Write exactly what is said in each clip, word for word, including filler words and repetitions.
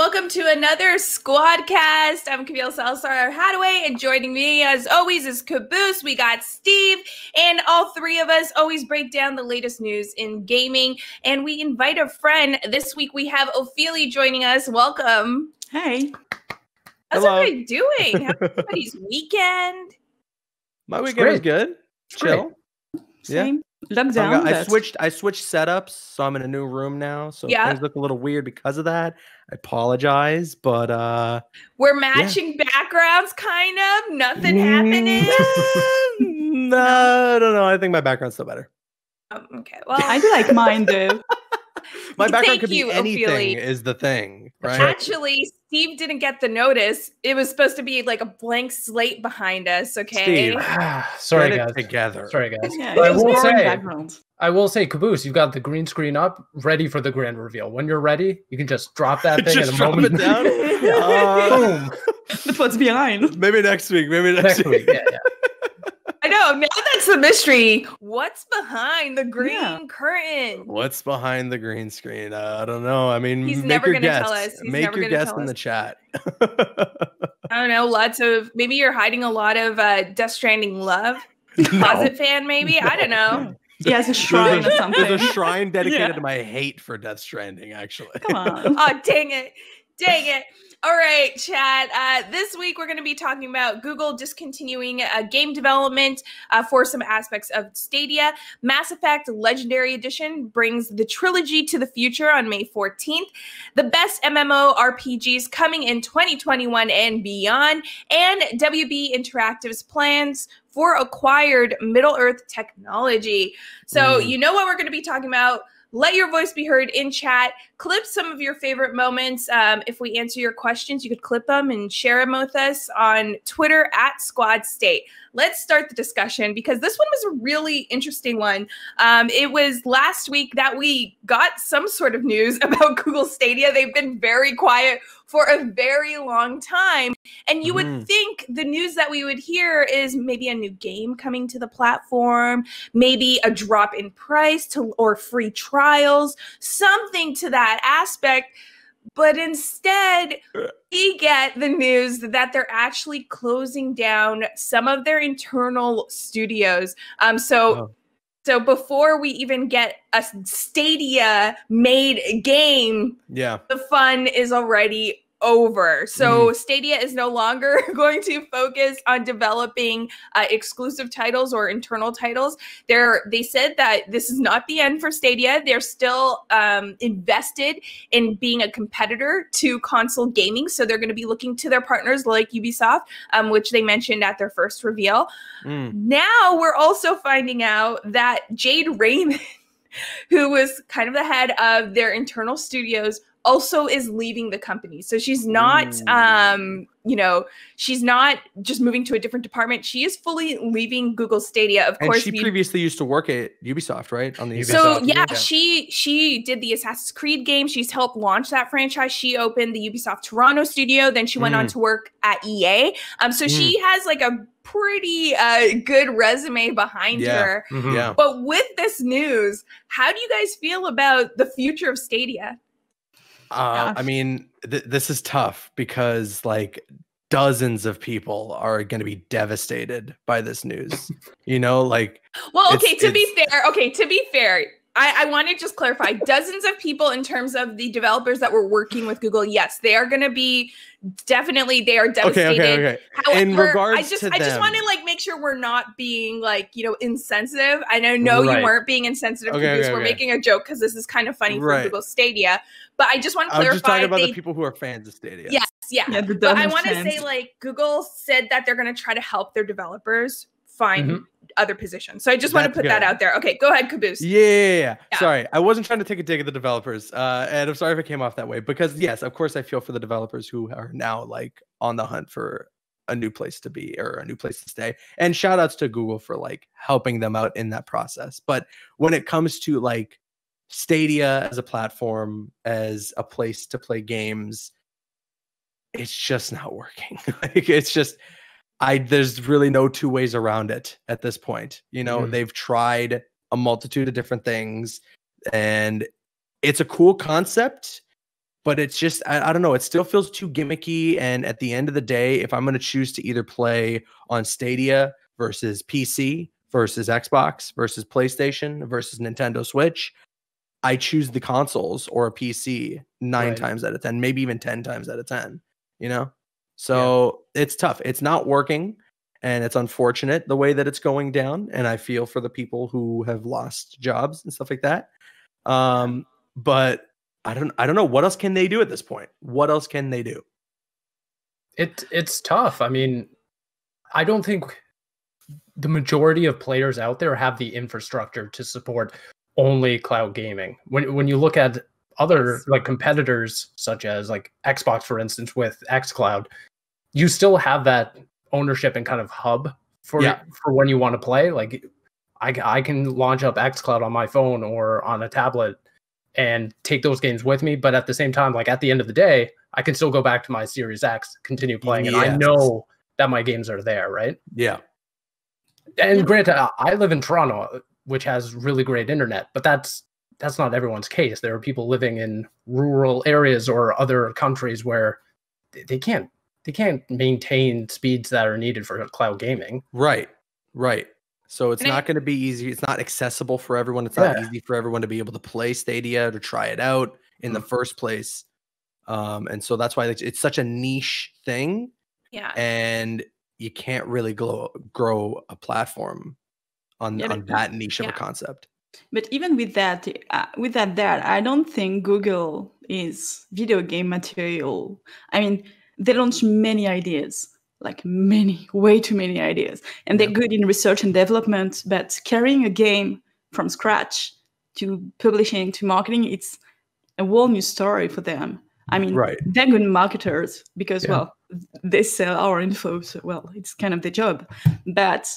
welcome to another Squadcast. I'm Camille Salazar-Hadaway, and joining me as always is Caboose. We got Steve, and all three of us always break down the latest news in gaming, and we invite a friend. This week we have Ophelia joining us. Welcome. Hey. How's Hello. everybody doing? How's everybody's weekend? My weekend was good. It's Chill. Great. Same. Yeah. Lockdown, so got, I switched. I switched setups, so I'm in a new room now. So yeah. Things look a little weird because of that. I apologize, but uh, we're matching yeah. backgrounds, kind of. Nothing happening. no, no, no. I think my background's still better. Um, okay, well, I do like mine, dude. My background Thank could be you, anything. Ophelia. Is the thing, right? Actually, Steve didn't get the notice. It was supposed to be like a blank slate behind us. Okay. Steve, sorry guys. Together. Sorry guys. Yeah, I will say. I will say, Caboose, you've got the green screen up, ready for the grand reveal. When you're ready, you can just drop that thing. Just at a drop moment. It down. uh, boom. That's what's behind. Maybe next week. Maybe next, next week. week. Yeah, yeah. I know. Now that's the mystery. What's behind the green yeah. curtain? What's behind the green screen? Uh, I don't know. I mean, he's make never going to tell us. He's make your guess in the chat. I don't know. Lots of maybe you're hiding a lot of uh, Death Stranding love. Closet no. fan, maybe. No. I don't know. He has a shrine or something. There's a shrine dedicated yeah. to my hate for Death Stranding. Actually, come on. Oh, dang it! Dang it! All right, chat. Uh, this week, we're going to be talking about Google discontinuing uh, game development uh, for some aspects of Stadia. Mass Effect Legendary Edition brings the trilogy to the future on May fourteenth. The best MMORPGs coming in twenty twenty-one and beyond. And W B Interactive's plans for acquired Middle Earth technology. So mm. you know what we're going to be talking about. Let your voice be heard in chat. Clip some of your favorite moments. Um, if we answer your questions, you could clip them and share them with us on Twitter at SquadState. Let's start the discussion because this one was a really interesting one. Um, it was last week that we got some sort of news about Google Stadia. They've been very quiet for a very long time. And you mm-hmm. would think the news that we would hear is maybe a new game coming to the platform, maybe a drop in price to or free trials, something to that aspect. But instead, we get the news that they're actually closing down some of their internal studios. Um, so, oh. so before we even get a Stadia-made game, yeah. the fun is already over. So mm. Stadia is no longer going to focus on developing uh, exclusive titles or internal titles. They're, they said that this is not the end for Stadia. They're still um, invested in being a competitor to console gaming. So they're going to be looking to their partners like Ubisoft, um, which they mentioned at their first reveal. Mm. Now we're also finding out that Jade Raymond, who was kind of the head of their internal studios, also is leaving the company. So she's not, mm. um, you know, she's not just moving to a different department. She is fully leaving Google Stadia. Of and course, she previously used to work at Ubisoft, right? On the Ubisoft. So yeah, yeah, she she did the Assassin's Creed game. She's helped launch that franchise. She opened the Ubisoft Toronto studio. Then she went mm. on to work at E A. Um, so mm. she has like a pretty uh, good resume behind yeah. her. Mm-hmm. yeah. But with this news, how do you guys feel about the future of Stadia? Uh, I mean, th this is tough because like dozens of people are going to be devastated by this news, you know, like. Well, okay, to be fair. Okay, to be fair. I, I want to just clarify dozens of people in terms of the developers that were working with Google. Yes, they are going to be definitely they are devastated. Okay, okay, okay. However, in regards I just, to I just want to like make sure we're not being like, you know, insensitive. And I know right. you weren't being insensitive okay, because okay, we're okay. making a joke because this is kind of funny right. for Google Stadia. But I just want to clarify. I'm just talking about they, the people who are fans of Stadia. Yes, yeah. yeah but I want to say like Google said that they're going to try to help their developers find mm-hmm. other positions. So I just That's want to put good. that out there. Okay, go ahead, Caboose. Yeah, yeah, yeah. yeah. Sorry, I wasn't trying to take a dig at the developers. Uh, and I'm sorry if I came off that way because yes, of course I feel for the developers who are now like on the hunt for a new place to be or a new place to stay. And shout outs to Google for like helping them out in that process. But when it comes to like Stadia as a platform, as a place to play games, it's just not working. like it's just I, there's really no two ways around it at this point. You know, mm-hmm. they've tried a multitude of different things and it's a cool concept. But it's just, I, I don't know. It still feels too gimmicky. And at the end of the day, if I'm going to choose to either play on Stadia versus P C versus Xbox versus PlayStation versus Nintendo Switch, I choose the consoles or a P C nine right. times out of ten, maybe even ten times out of ten, you know? So yeah. It's tough. It's not working. And it's unfortunate the way that it's going down. And I feel for the people who have lost jobs and stuff like that. Um, but I don't I don't know what else can they do at this point. What else can they do? It it's tough. I mean, I don't think the majority of players out there have the infrastructure to support only cloud gaming. When when you look at other like competitors such as like Xbox, for instance, with XCloud, you still have that ownership and kind of hub for yeah. for when you want to play. Like I I can launch up XCloud on my phone or on a tablet and take those games with me. But at the same time, like at the end of the day, I can still go back to my Series X, continue playing. Yes. And I know that my games are there, right? Yeah. And granted, I live in Toronto, which has really great internet, but that's, that's not everyone's case. There are people living in rural areas or other countries where they can't, they can't maintain speeds that are needed for cloud gaming. Right. Right. So it's not going to be easy. It's not accessible for everyone. It's yeah. not easy for everyone to be able to play Stadia, to try it out in mm-hmm. the first place. Um, and so that's why it's, it's such a niche thing. Yeah. And you can't really grow, grow a platform on, yeah, on but, that niche yeah. of a concept. But even with that, uh, with that, that, I don't think Google is video game material. I mean, they launch many ideas. Like many, way too many ideas. And they're yeah. good in research and development, but carrying a game from scratch to publishing to marketing, it's a whole new story for them. I mean, right. they're good marketers because, yeah. well, they sell our info, so, well, it's kind of their job. But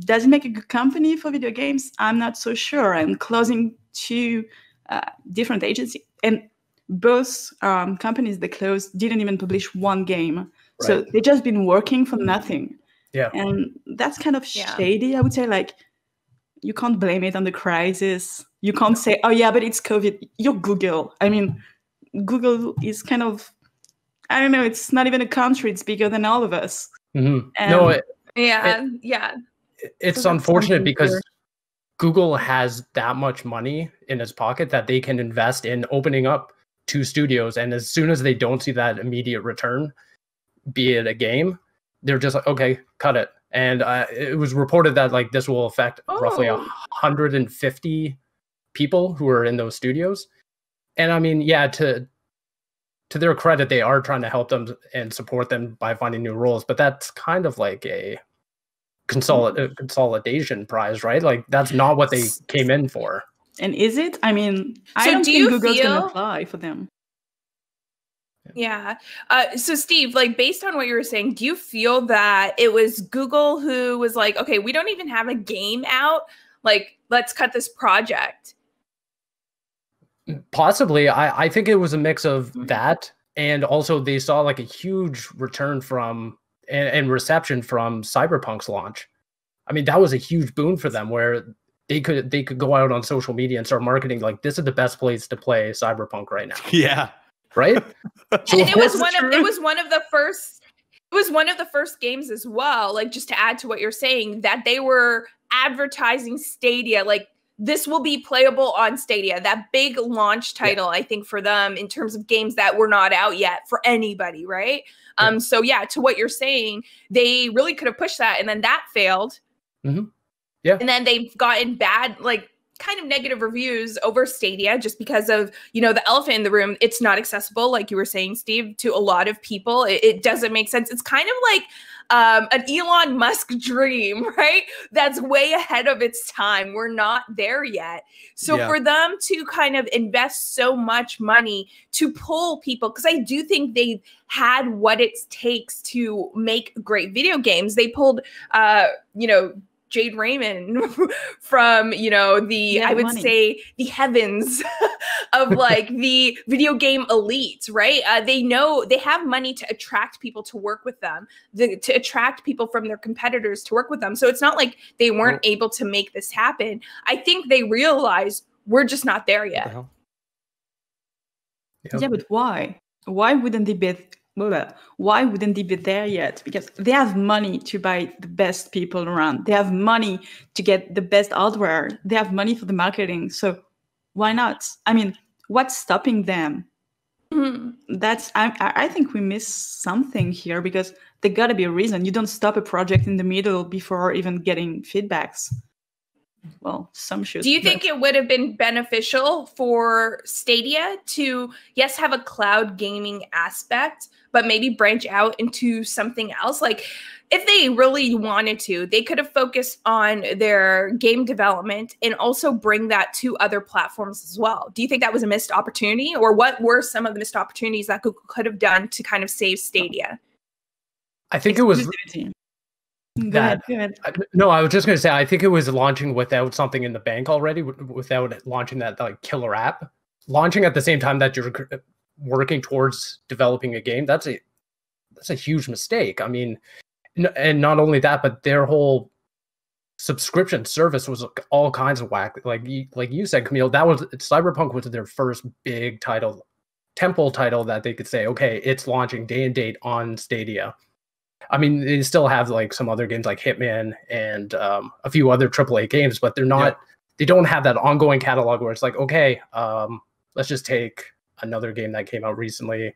does it make a good company for video games? I'm not so sure. I'm closing two uh, different agencies. And both um, companies they closed didn't even publish one game. Right. So they've just been working for nothing. Yeah. And that's kind of yeah. shady, I would say. Like, you can't blame it on the crisis. You can't say, oh, yeah, but it's COVID. You're Google. I mean, Google is kind of, I don't know, it's not even a country. It's bigger than all of us. Mm-hmm. And no, it, yeah, it, yeah. It's so unfortunate because weird. Google has that much money in its pocket that they can invest in opening up two studios. And as soon as they don't see that immediate return, be it a game, they're just like, okay, cut it. And uh, it was reported that like this will affect oh. roughly one hundred fifty people who are in those studios. And I mean, yeah, to to their credit, they are trying to help them and support them by finding new roles. But that's kind of like a consolid consolidation prize, right? Like that's not what they came in for. And is it? I mean, so I don't do think Google's feel... gonna apply for them. Yeah. Uh, so, Steve, like based on what you were saying, do you feel that it was Google who was like, okay, we don't even have a game out. Like, let's cut this project. Possibly. I, I think it was a mix of that. And also they saw like a huge return from and, and reception from Cyberpunk's launch. I mean, that was a huge boon for them where they could they could go out on social media and start marketing like this is the best place to play Cyberpunk right now. Yeah. Right. So and it was one of it was one of the first it was one of the first games as well, like just to add to what you're saying, that they were advertising Stadia, like this will be playable on Stadia, that big launch title, yeah. I think for them in terms of games that were not out yet for anybody, right? Yeah. Um, so yeah, to what you're saying, they really could have pushed that and then that failed. Mm-hmm. Yeah. And then they've gotten bad, like kind of negative reviews over Stadia just because of, you know, the elephant in the room. It's not accessible, like you were saying, Steve, to a lot of people. It, it doesn't make sense. It's kind of like um, an Elon Musk dream, right? That's way ahead of its time. We're not there yet. So yeah. for them to kind of invest so much money to pull people, because I do think they've had what it takes to make great video games. They pulled, uh, you know, Jade Raymond from, you know, the, I would money. say the heavens of like the video game elites, right? Uh, they know they have money to attract people to work with them, the, to attract people from their competitors to work with them. So it's not like they weren't oh. able to make this happen. I think they realize we're just not there yet. The Yep. Yeah, but why? Why wouldn't they be? Why wouldn't they be there yet? Because they have money to buy the best people around. They have money to get the best hardware. They have money for the marketing. So why not? I mean, what's stopping them? Mm-hmm. That's I, I think we miss something here, because there got to be a reason. You don't stop a project in the middle before even getting feedbacks. Well, some should. Do you think it would have been beneficial for Stadia to, yes, have a cloud gaming aspect, but maybe branch out into something else? Like, if they really wanted to, they could have focused on their game development and also bring that to other platforms as well. Do you think that was a missed opportunity? Or what were some of the missed opportunities that Google could have done to kind of save Stadia? I think it was... That, go ahead, go ahead. No, I was just going to say, I think it was launching without something in the bank already, without launching that like killer app. Launching at the same time that you're working towards developing a game, that's a that's a huge mistake. I mean, and not only that, but their whole subscription service was all kinds of whack. Like you, like you said, Camille, that was Cyberpunk was their first big title, temple title that they could say, okay, it's launching day and date on Stadia. I mean, they still have like some other games like Hitman and um, a few other triple A games, but they're not, yeah. they don't have that ongoing catalog where it's like, okay, um, let's just take another game that came out recently.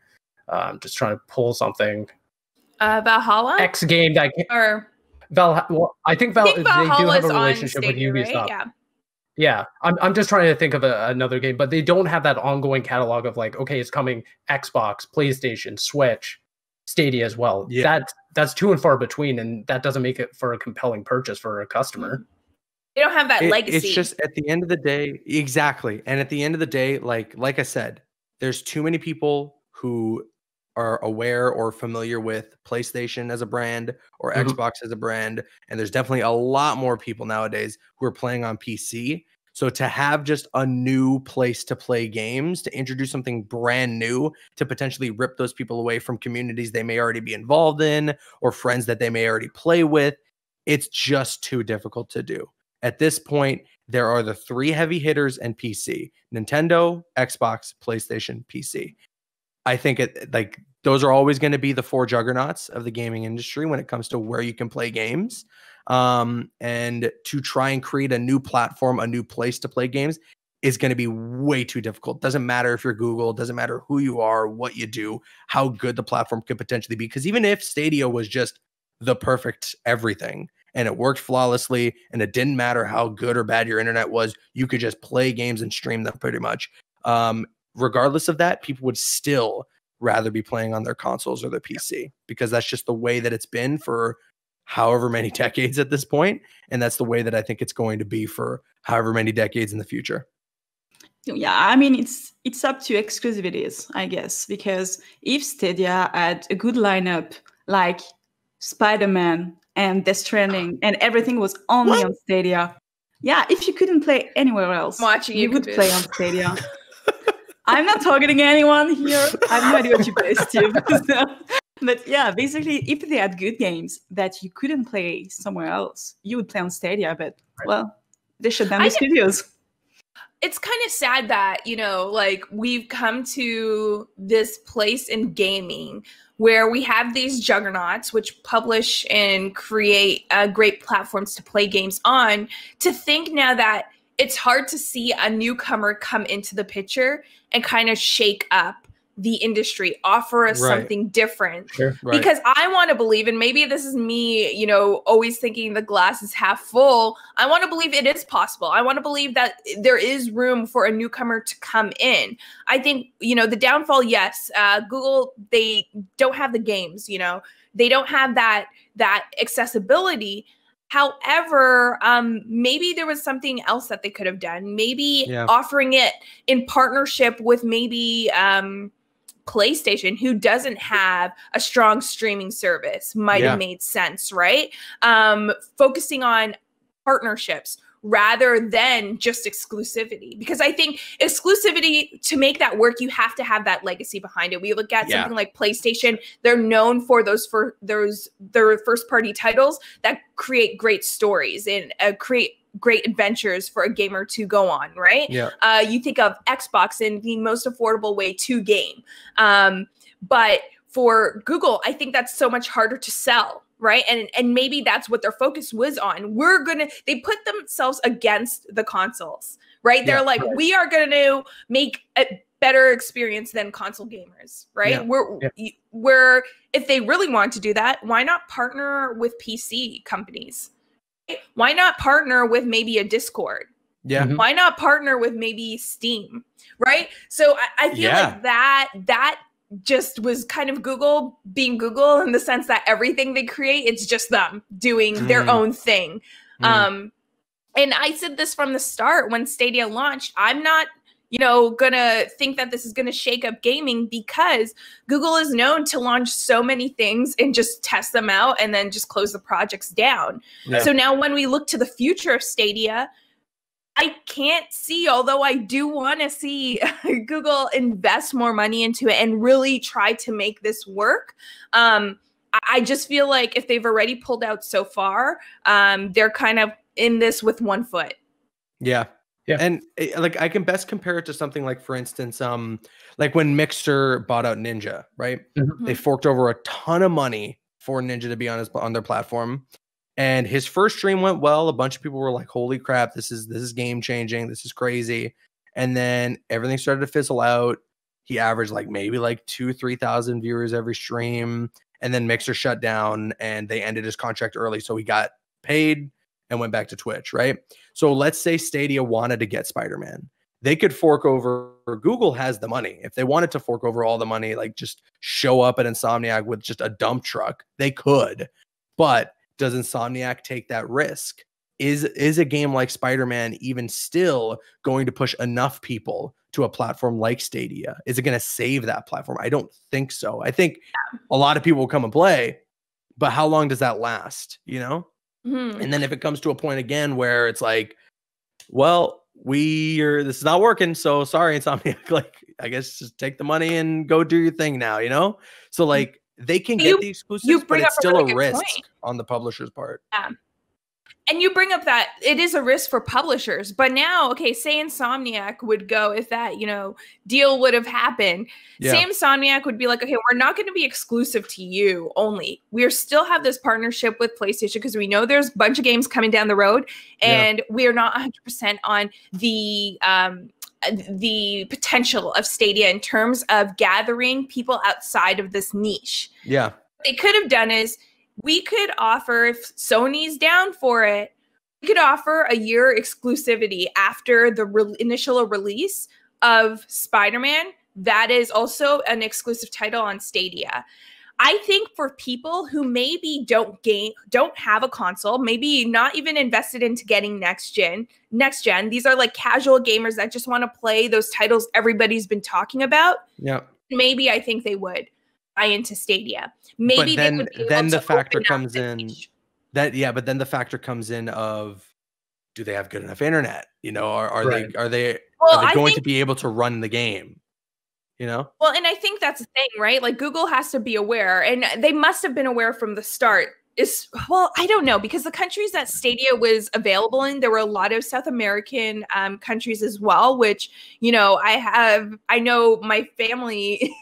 Um, just trying to pull something. Uh, Valhalla? X game that came, or Valhalla. Well, I think, Val- I think Valhalla they do have a relationship with Ubisoft. Right? Yeah. Yeah, I'm I'm just trying to think of a, another game, but they don't have that ongoing catalog of like, okay, it's coming Xbox, PlayStation, Switch, Stadia as well. Yeah. That that's too and far between, and that doesn't make it for a compelling purchase for a customer. They don't have that it, legacy. It's just at the end of the day, exactly. And at the end of the day, like like I said, there's too many people who are aware or familiar with PlayStation as a brand or mm-hmm. Xbox as a brand, and there's definitely a lot more people nowadays who are playing on P C. So to have just a new place to play games, to introduce something brand new, to potentially rip those people away from communities they may already be involved in or friends that they may already play with, it's just too difficult to do. At this point, there are the three heavy hitters and P C: Nintendo, Xbox, PlayStation, P C. I think it, like those are always going to be the four juggernauts of the gaming industry when it comes to where you can play games. Um, and to try and create a new platform, a new place to play games is going to be way too difficult. Doesn't matter if you're Google, doesn't matter who you are, what you do, how good the platform could potentially be. Because even if Stadia was just the perfect everything and it worked flawlessly and it didn't matter how good or bad your internet was, you could just play games and stream them pretty much. Um, regardless of that, people would still rather be playing on their consoles or their P C, because that's just the way that it's been for however many decades at this point, and that's the way that I think it's going to be for however many decades in the future. Yeah, I mean, it's it's up to exclusivities, I guess, because if Stadia had a good lineup like Spider-Man and Death Stranding and everything was only what? on Stadia, yeah, if you couldn't play anywhere else, watching you, you would play on Stadia. I'm not targeting anyone here. I have no idea what you play, Steve. So. But yeah, basically, if they had good games that you couldn't play somewhere else, you would play on Stadia, but, well, they shut down the studios. It's kind of sad that, you know, like, we've come to this place in gaming where we have these juggernauts, which publish and create uh, great platforms to play games on, to think now that it's hard to see a newcomer come into the picture and kind of shake up the industry, offer us right. something different. Sure, right. Because I want to believe, and maybe this is me, you know, always thinking the glass is half full. I want to believe it is possible. I want to believe that there is room for a newcomer to come in. I think, you know, the downfall, yes, uh, Google, they don't have the games, you know, they don't have that, that accessibility. However, um, maybe there was something else that they could have done. Maybe yeah. offering it in partnership with maybe um, PlayStation, who doesn't have a strong streaming service, might yeah. have made sense, right? Um, focusing on partnerships rather than just exclusivity. Because I think exclusivity, to make that work, you have to have that legacy behind it. We look at yeah. something like PlayStation, they're known for those for those their first party titles that create great stories and uh, create great adventures for a gamer to go on, right? Yeah. Uh, you think of Xbox and the most affordable way to game. Um, but for Google, I think that's so much harder to sell, right? And and maybe that's what their focus was on. We're gonna, they put themselves against the consoles, right? They're yeah, like, right. we are gonna make a better experience than console gamers, right? Yeah. We're, yeah. we're, if they really want to do that, why not partner with P C companies? Why not partner with maybe a Discord? Yeah. Mm-hmm. Why not partner with maybe Steam, right? So I, I feel yeah. like that, that, just was kind of Google being Google in the sense that everything they create, it's just them doing mm. their own thing. Mm. Um, and I said this from the start when Stadia launched, I'm not, you know, gonna think that this is gonna shake up gaming because Google is known to launch so many things and just test them out and then just close the projects down. Yeah. So now when we look to the future of Stadia, I can't see, although I do want to see Google invest more money into it and really try to make this work. Um, I just feel like if they've already pulled out so far, um, they're kind of in this with one foot. Yeah. Yeah. And like, I can best compare it to something like, for instance, um, like when Mixer bought out Ninja, right? Mm-hmm. They forked over a ton of money for Ninja to be on his, on their platform. And his first stream went well. A bunch of people were like, holy crap, this is this is game changing. This is crazy. And then everything started to fizzle out. He averaged like maybe like two, three thousand viewers every stream. And then Mixer shut down and they ended his contract early. So he got paid and went back to Twitch, right? So let's say Stadia wanted to get Spider-Man. They could fork over, or Google has the money. If they wanted to fork over all the money, like just show up at Insomniac with just a dump truck, they could. But does Insomniac take that risk? Is is a game like Spider-Man even still going to push enough people to a platform like Stadia? Is it going to save that platform? I don't think so. I think a lot of people will come and play, but how long does that last? You know? Mm-hmm. And then if it comes to a point again where it's like, well, we are this is not working, so sorry, Insomniac. Like, I guess just take the money and go do your thing now. You know? So like. Mm-hmm. They can you, get the exclusives, but it's still a risk point. on the publisher's part. Yeah. And you bring up that it is a risk for publishers. But now, okay, say Insomniac would go, if that, you know, deal would have happened, yeah. say Insomniac would be like, okay, we're not going to be exclusive to you only. We still have this partnership with PlayStation because we know there's a bunch of games coming down the road, and yeah. we are not one hundred percent on the um, – the potential of Stadia in terms of gathering people outside of this niche. Yeah. What they could have done is we could offer, if Sony's down for it, we could offer a year exclusivity after the re initial release of Spider-Man. That is also an exclusive title on Stadia. I think for people who maybe don't game, don't have a console, maybe not even invested into getting next gen, next gen. These are like casual gamers that just want to play those titles everybody's been talking about. Yeah. Maybe I think they would buy into Stadia. Maybe then, they would be then able the to factor comes in niche. that yeah, but then the factor comes in of, do they have good enough internet? You know, are are right. they are they well, are they going to be able to run the game? You know? Well, and I think that's the thing, right? Like Google has to be aware, and they must have been aware from the start. Is well, I don't know, because the countries that Stadia was available in, there were a lot of South American um, countries as well, which, you know, I have, I know my family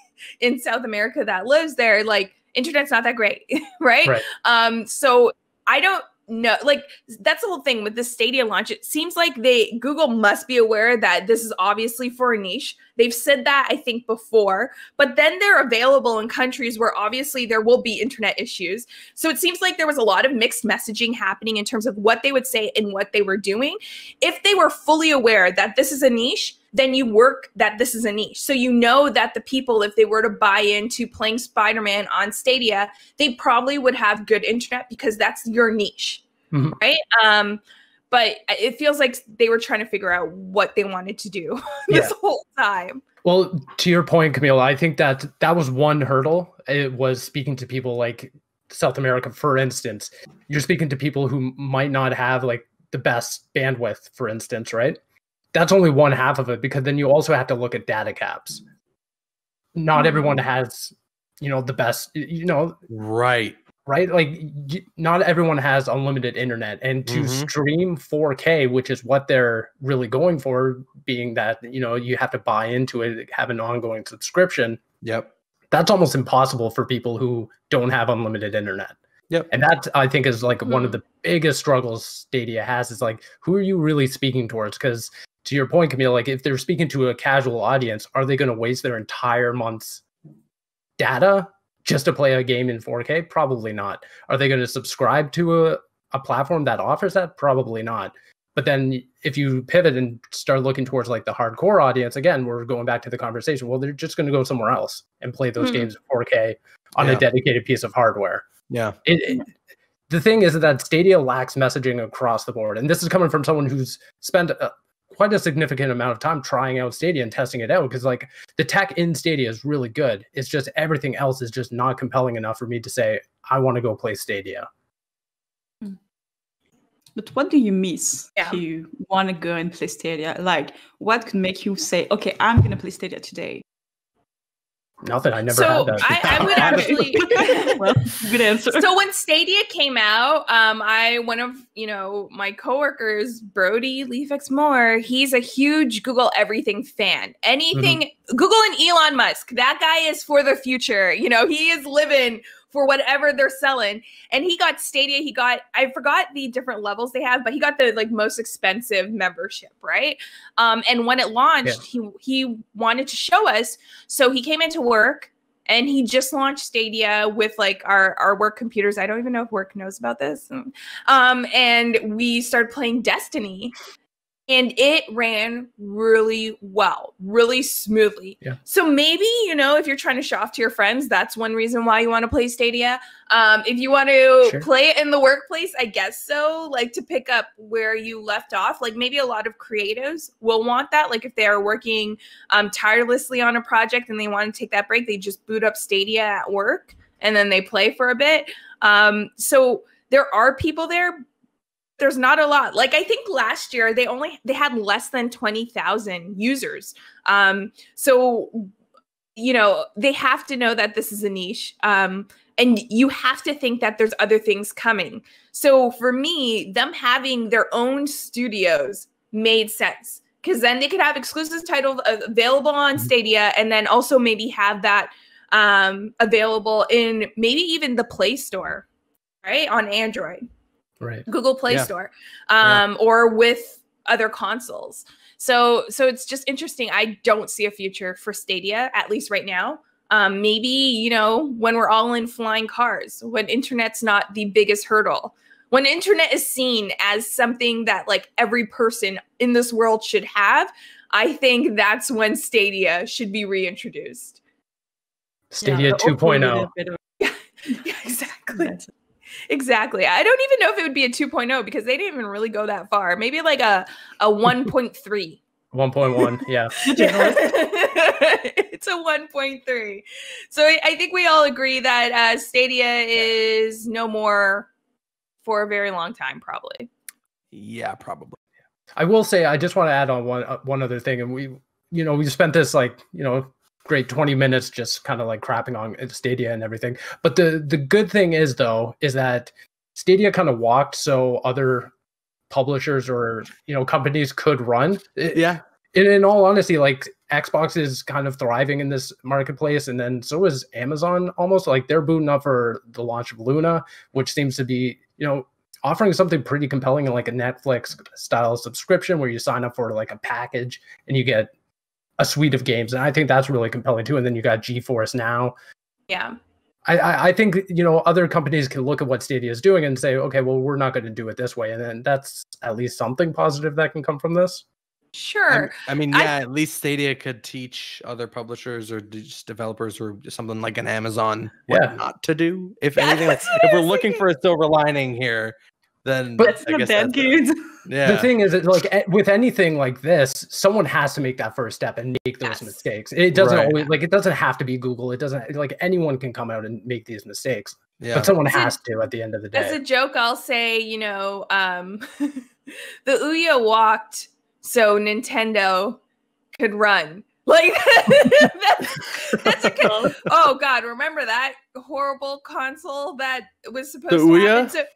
in South America that lives there, like internet's not that great, right? right. Um, so I don't know, like that's the whole thing with the Stadia launch. It seems like they Google must be aware that this is obviously for a niche. They've said that, I think, before, but then they're available in countries where obviously there will be internet issues. So it seems like there was a lot of mixed messaging happening in terms of what they would say and what they were doing. If they were fully aware that this is a niche, then you work that this is a niche. So you know that the people, if they were to buy into playing Spider-Man on Stadia, they probably would have good internet because that's your niche, mm-hmm. right? Um, But it feels like they were trying to figure out what they wanted to do this yeah. whole time. Well, to your point, Camille, I think that that was one hurdle. It was speaking to people like South America, for instance. You're speaking to people who might not have like the best bandwidth, for instance, right? That's only one half of it, because then you also have to look at data caps. Not everyone has, you know, the best, you know. Right. right? Like, not everyone has unlimited internet, and to mm-hmm. stream four K, which is what they're really going for, being that, you know, you have to buy into it, have an ongoing subscription. Yep. That's almost impossible for people who don't have unlimited internet. Yep. And that, I think, is like mm-hmm. one of the biggest struggles Stadia has, is like, who are you really speaking towards? Because to your point, Camille, like, if they're speaking to a casual audience, are they going to waste their entire month's data just to play a game in four K? Probably not. Are they going to subscribe to a, a platform that offers that? Probably not. But then if you pivot and start looking towards like the hardcore audience, again, we're going back to the conversation. Well, they're just going to go somewhere else and play those mm. games in four K on yeah. a dedicated piece of hardware. Yeah. It, it, the thing is that Stadia lacks messaging across the board. And this is coming from someone who's spent a, quite a significant amount of time trying out Stadia and testing it out, because like the tech in Stadia is really good. It's just everything else is just not compelling enough for me to say, I want to go play Stadia. But what do you miss yeah. if you want to go and play Stadia? Like, what could make you say, okay, I'm going to play Stadia today? Nothing. I never so had that. So I, I would actually... well, good answer. So when Stadia came out, um, I one of, you know, my coworkers, Brody Leafix Moore, he's a huge Google everything fan. Anything... Mm-hmm. Google and Elon Musk. That guy is for the future. You know, he is living... for whatever they're selling. And he got Stadia, he got, I forgot the different levels they have, but he got the like most expensive membership, right? Um, and when it launched, yeah. he, he wanted to show us. So he came into work and he just launched Stadia with like our, our work computers. I don't even know if work knows about this. Um, and we started playing Destiny. And it ran really well, really smoothly. Yeah. So maybe, you know, if you're trying to show off to your friends, that's one reason why you want to play Stadia. Um, if you want to sure. play it in the workplace, I guess so, like to pick up where you left off. Like maybe a lot of creatives will want that. Like if they are working um, tirelessly on a project and they want to take that break, they just boot up Stadia at work and then they play for a bit. Um, so there are people there. There's not a lot. Like I think last year they only they had less than twenty thousand users. Um, so you know they have to know that this is a niche, um, and you have to think that there's other things coming. So for me, them having their own studios made sense, because then they could have exclusive titles available on Stadia, and then also maybe have that um, available in maybe even the Play Store, right, on Android. Right. Google Play yeah. Store, um, yeah. or with other consoles. So, so it's just interesting. I don't see a future for Stadia, at least right now. Um, maybe, you know, when we're all in flying cars, when internet's not the biggest hurdle, when internet is seen as something that like every person in this world should have, I think that's when Stadia should be reintroduced. Stadia yeah, two point oh. Yeah, yeah, exactly. Exactly. I don't even know if it would be a two point oh, because they didn't even really go that far. Maybe like a, a one point three. one point one, yeah. yeah. It's a one point three. So I, I think we all agree that uh, Stadia is no more for a very long time, probably. Yeah, probably. I will say, I just want to add on one, uh, one other thing. And we, you know, we spent this like, you know, great twenty minutes just kind of like crapping on Stadia and everything. But the the good thing is, though, is that Stadia kind of walked so other publishers or, you know, companies could run. It, yeah. And in all honesty, like Xbox is kind of thriving in this marketplace. And then so is Amazon almost. Like they're booting up for the launch of Luna, which seems to be, you know, offering something pretty compelling in like a Netflix style subscription where you sign up for like a package and you get a suite of games, and I think that's really compelling too. And then you got GeForce Now. Yeah, I, I, I think, you know, other companies can look at what Stadia is doing and say, okay, well, we're not going to do it this way, and then that's at least something positive that can come from this. Sure. I, I mean, yeah, I, at least Stadia could teach other publishers or just developers or something like an Amazon what yeah. not to do. If yeah, anything, like, if we're looking for a silver lining here. Then but I guess that's it. Yeah. The thing is, like with anything like this, someone has to make that first step and make those yes. mistakes. It doesn't right. always like it doesn't have to be Google. It doesn't like anyone can come out and make these mistakes. Yeah. But someone as has a, to at the end of the day. As a joke, I'll say, you know, um, the Ouya walked so Nintendo could run. Like that's, that's a con- oh God, remember that horrible console that was supposed the to Ouya? happen to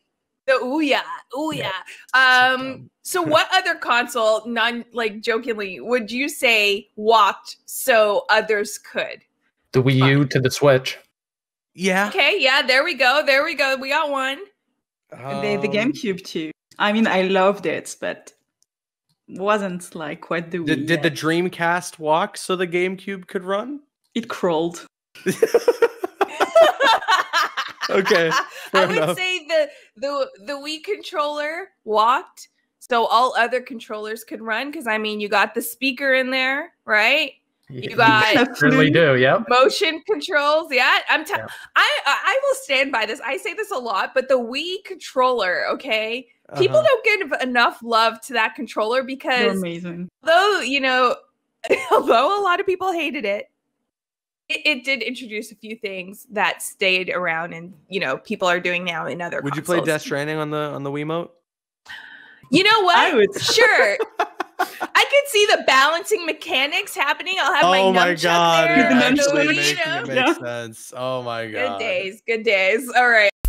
the Ouya, Ouya. Yeah. Um, so what other console, non like jokingly, would you say walked so others could? The Wii Fun. U to the Switch. Yeah. Okay. Yeah. There we go. There we go. We got one. Um, the, the GameCube too. I mean, I loved it, but wasn't like quite the Wii. Did, did the Dreamcast walk so the GameCube could run? It crawled. Okay. I would enough. say the the the Wii controller walked so all other controllers could run, because I mean you got the speaker in there, right? You got yeah, really do, yeah. Motion controls, yeah. I'm t- yeah. I I will stand by this. I say this a lot, but the Wii controller, okay? Uh-huh. People don't give enough love to that controller because though, you know, although a lot of people hated it, it, it did introduce a few things that stayed around and, you know, people are doing now in other Would consoles. You play Death Stranding on the on the Wiimote? You know what? I would. Sure. I could see the balancing mechanics happening. I'll have my oh my god, there. You're actually making it make sense. Oh my god. Good days, good days. All right.